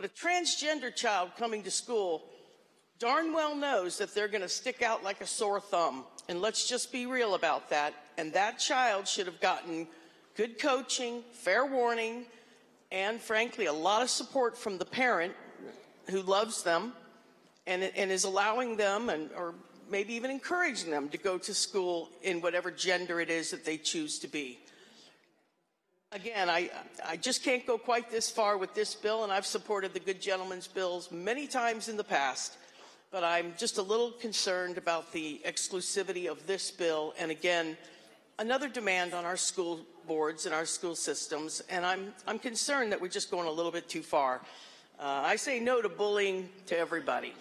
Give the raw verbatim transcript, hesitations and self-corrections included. But a transgender child coming to school darn well knows that they're going to stick out like a sore thumb. And let's just be real about that. And that child should have gotten good coaching, fair warning, and frankly, a lot of support from the parent who loves them and, and is allowing them and or maybe even encouraging them to go to school in whatever gender it is that they choose to be. Again, I, I just can't go quite this far with this bill, and I've supported the good gentleman's bills many times in the past, but I'm just a little concerned about the exclusivity of this bill, and again, another demand on our school boards and our school systems, and I'm, I'm concerned that we're just going a little bit too far. Uh, I say no to bullying to everybody.